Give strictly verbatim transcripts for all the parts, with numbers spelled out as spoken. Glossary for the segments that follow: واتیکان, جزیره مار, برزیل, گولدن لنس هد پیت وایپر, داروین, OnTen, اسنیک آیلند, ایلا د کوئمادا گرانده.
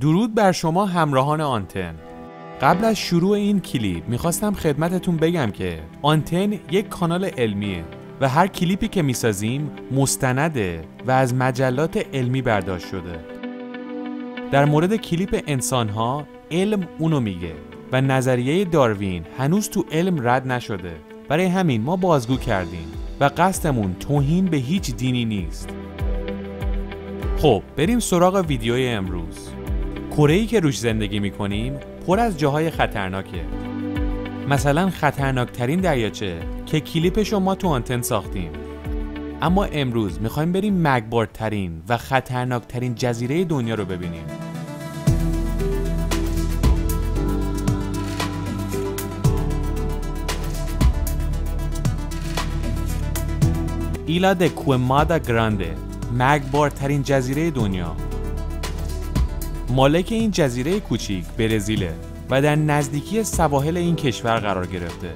درود بر شما همراهان آنتن. قبل از شروع این کلیپ میخواستم خدمتتون بگم که آنتن یک کانال علمیه و هر کلیپی که میسازیم مستنده و از مجلات علمی برداشت شده. در مورد کلیپ انسانها علم اونو میگه و نظریه داروین هنوز تو علم رد نشده، برای همین ما بازگو کردیم و قصدمون توهین به هیچ دینی نیست. خب بریم سراغ ویدیوی امروز. کره‌ای که روش زندگی میکنیم پر از جاهای خطرناکه، مثلا خطرناکترین دریاچه که کلیپشو ما تو آنتن ساختیم. اما امروز میخوایم بریم مرگبارترین و خطرناکترین جزیره دنیا رو ببینیم. ایلا د کوئمادا گرانده، مرگبارترین جزیره دنیا. مالک این جزیره کوچیک برزیله و در نزدیکی سواحل این کشور قرار گرفته.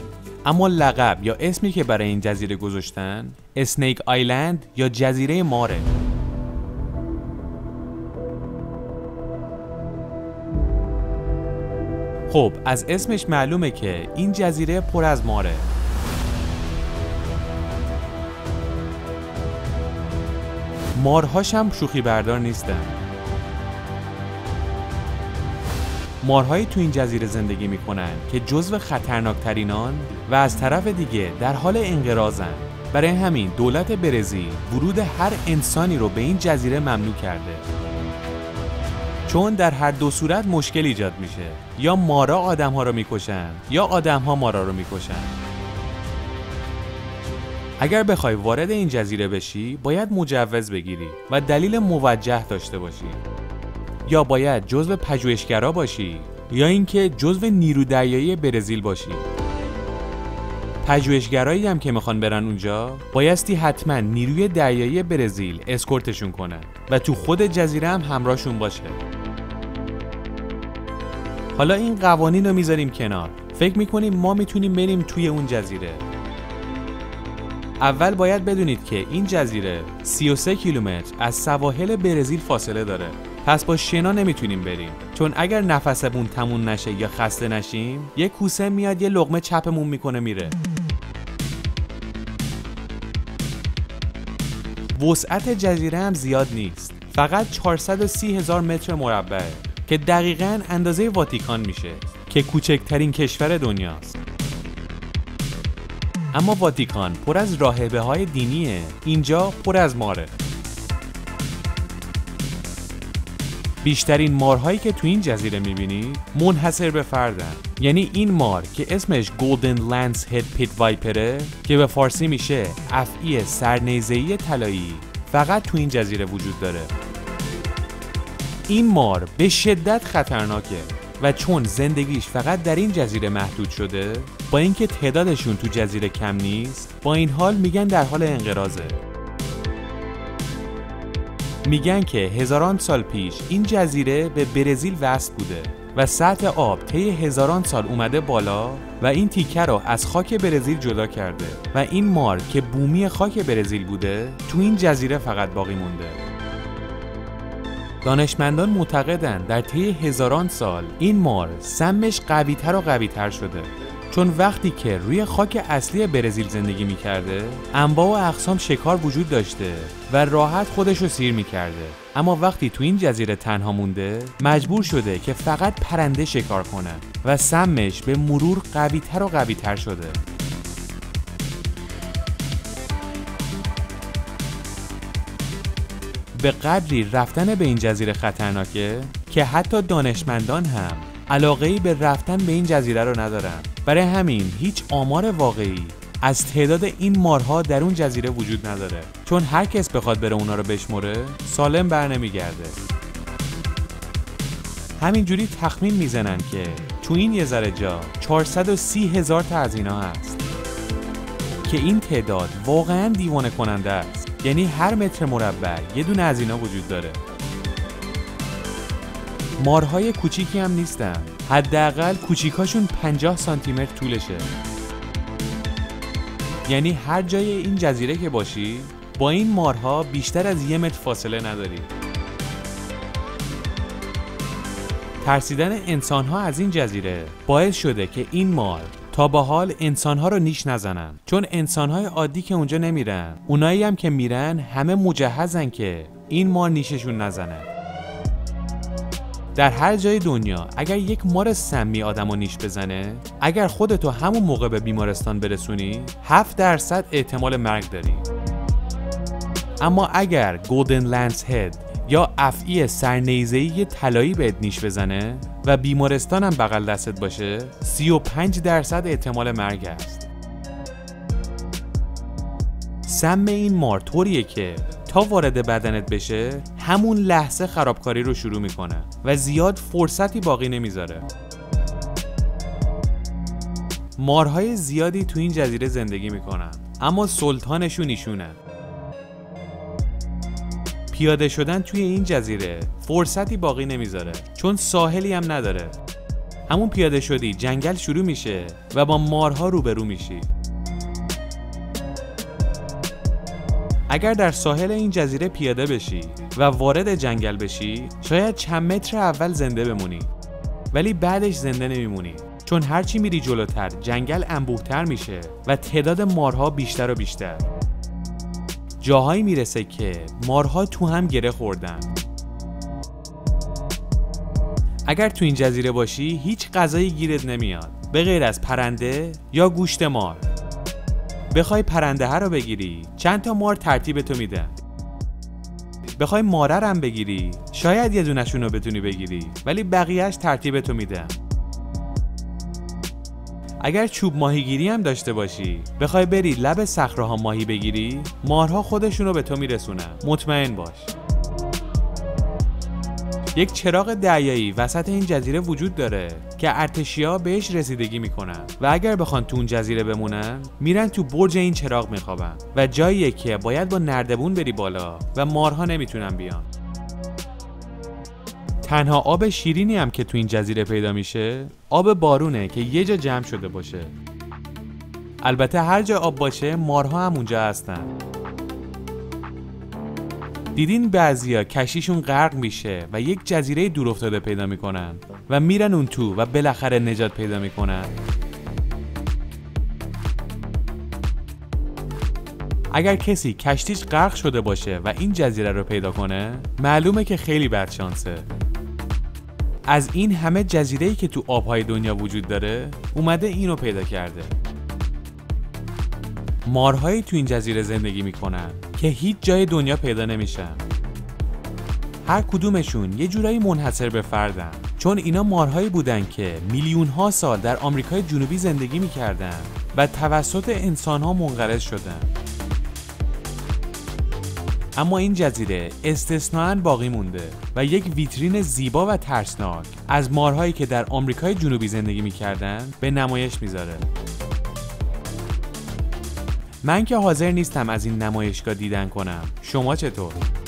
اما لقب یا اسمی که برای این جزیره گذاشتن اسنیک آیلند یا جزیره ماره. خب از اسمش معلومه که این جزیره پر از ماره. مارهاش هم شوخی بردار نیستن. مارهایی تو این جزیره زندگی میکنن که جزو خطرناکترینان و از طرف دیگه در حال انقراضن. برای همین دولت برزیل ورود هر انسانی رو به این جزیره ممنوع کرده، چون در هر دو صورت مشکل ایجاد میشه، یا مارا آدمها رو میکشن یا آدمها مارا رو میکشن. اگر بخوای وارد این جزیره بشی باید مجوز بگیری و دلیل موجه داشته باشی، یا باید جزو پژوهشگرا باشی یا اینکه جزو نیروی دریایی برزیل باشی. پژوهشگرایی هم که میخوان برن اونجا بایستی حتما نیروی دریایی برزیل اسکورتشون کنه و تو خود جزیره هم همراهشون باشه. حالا این قوانین رو میذاریم کنار، فکر میکنیم ما میتونیم بریم توی اون جزیره. اول باید بدونید که این جزیره سی و سه کیلومتر از سواحل برزیل فاصله داره، پس با شنا نمیتونیم بریم، چون اگر نفسمون تموم نشه یا خسته نشیم یه کوسه میاد یه لقمه چپمون میکنه میره. وسعت جزیره هم زیاد نیست، فقط چهارصد و سی هزار متر مربع که دقیقاً اندازه واتیکان میشه که کوچکترین کشور دنیاست. اما واتیکان پر از راهبه های دینیه، اینجا پر از ماره. بیشترین مارهایی که تو این جزیره میبینی منحصر به فردن، یعنی این مار که اسمش گولدن لنس هد پیت وایپره که به فارسی میشه افعی سرنیزه‌ای طلایی، فقط تو این جزیره وجود داره. این مار به شدت خطرناکه و چون زندگیش فقط در این جزیره محدود شده، با اینکه تعدادشون تو جزیره کم نیست، با این حال میگن در حال انقراضه. میگن که هزاران سال پیش این جزیره به برزیل وصل بوده و سطح آب طی هزاران سال اومده بالا و این تیکه رو از خاک برزیل جدا کرده و این مار که بومی خاک برزیل بوده تو این جزیره فقط باقی مونده. دانشمندان معتقدند در طی هزاران سال این مار سمش قوی‌تر و قوی‌تر شده، چون وقتی که روی خاک اصلی برزیل زندگی میکرده انواع و اقسام شکار وجود داشته و راحت خودش رو سیر میکرده، اما وقتی تو این جزیره تنها مونده مجبور شده که فقط پرنده شکار کنه و سمش به مرور قوی‌تر و قوی‌تر شده. به قدری رفتن به این جزیره خطرناکه که حتی دانشمندان هم علاقه‌ای به رفتن به این جزیره رو ندارن، برای همین هیچ آمار واقعی از تعداد این مارها در اون جزیره وجود نداره، چون هر کس بخواد بره اونا رو بشموره سالم برنمیگرده. همینجوری تخمین میزنن که تو این یه ذره جا چهارصد و سی هزار تا از اینا هست که این تعداد واقعا دیوانه کننده است، یعنی هر متر مربع یه دونه از اینا وجود داره. مارهای کوچیکی هم نیستن، حداقل کوچیکاشون پنجاه سانتی متر طولشه. یعنی هر جای این جزیره که باشی با این مارها بیشتر از یه متر فاصله نداری. ترسیدن انسانها از این جزیره باعث شده که این مار تا به حال انسانها رو نیش نزنن، چون انسانهای عادی که اونجا نمیرن، اونایی هم که میرن همه مجهزن که این مار نیششون نزنه. در هر جای دنیا اگر یک مار سمی آدمو نیش بزنه، اگر خودتو همون موقع به بیمارستان برسونی، هفت درصد احتمال مرگ داری. اما اگر گلدن لنس هد یا افعی سرنیزه‌ای طلایی بهت نیش بزنه و بیمارستان هم بغل دستت باشه، سی و پنج درصد احتمال مرگ است. سم این مار طوریه که تا وارد بدنت بشه همون لحظه خرابکاری رو شروع میکنه و زیاد فرصتی باقی نمیذاره. مارهای زیادی تو این جزیره زندگی میکنن، اما سلطانشون ایشونه. پیاده شدن توی این جزیره فرصتی باقی نمیذاره، چون ساحلی هم نداره. همون پیاده شدی جنگل شروع میشه و با مارها روبرو میشی. اگر در ساحل این جزیره پیاده بشی و وارد جنگل بشی، شاید چند متر اول زنده بمونی، ولی بعدش زنده نمیمونی، چون هرچی میری جلوتر جنگل انبوهتر میشه و تعداد مارها بیشتر و بیشتر. جاهایی میرسه که مارها تو هم گره خوردن. اگر تو این جزیره باشی هیچ غذایی گیرت نمیاد به غیر از پرنده یا گوشت مار. بخوای پرنده ها رو بگیری، چند تا مار ترتیب تو میدن. بخوای ماره رو هم بگیری، شاید یه دونشون رو بتونی بگیری، ولی بقیهش ترتیب تو میدن. اگر چوب ماهیگیری هم داشته باشی، بخوای بری لب صخره‌ها ماهی بگیری، مارها خودشون رو به تو میرسونن، مطمئن باش. یک چراغ دریایی وسط این جزیره وجود داره که ارتشیا بهش رسیدگی میکنن و اگر بخوان تو اون جزیره بمونن، میرن تو برج این چراغ میخوابن و جاییه که باید با نردبون بری بالا و مارها نمیتونن بیان. تنها آب شیرینی هم که تو این جزیره پیدا میشه، آب بارونه که یه جا جمع شده باشه. البته هر جا آب باشه، مارها هم اونجا هستن. دیدین بعضیا کشیشون غرق میشه و یک جزیره دورافتاده پیدا میکنن و میرن اون تو و بالاخره نجات پیدا میکنن. اگر کسی کشتیش غرق شده باشه و این جزیره رو پیدا کنه، معلومه که خیلی بدشانسه. از این همه جزیره‌ای که تو آبهای دنیا وجود داره، اومده اینو پیدا کرده. مارهایی تو این جزیره زندگی میکنن که هیچ جای دنیا پیدا نمیشن. هر کدومشون یه جورایی منحصر به فردن، چون اینا مارهایی بودن که میلیون‌ها سال در آمریکای جنوبی زندگی میکردن و توسط انسان‌ها منقرض شدن. اما این جزیره استثنااً باقی مونده و یک ویترین زیبا و ترسناک از مارهایی که در آمریکای جنوبی زندگی میکردن به نمایش میذاره. من که حاضر نیستم از این نمایشگاه دیدن کنم، شما چطور؟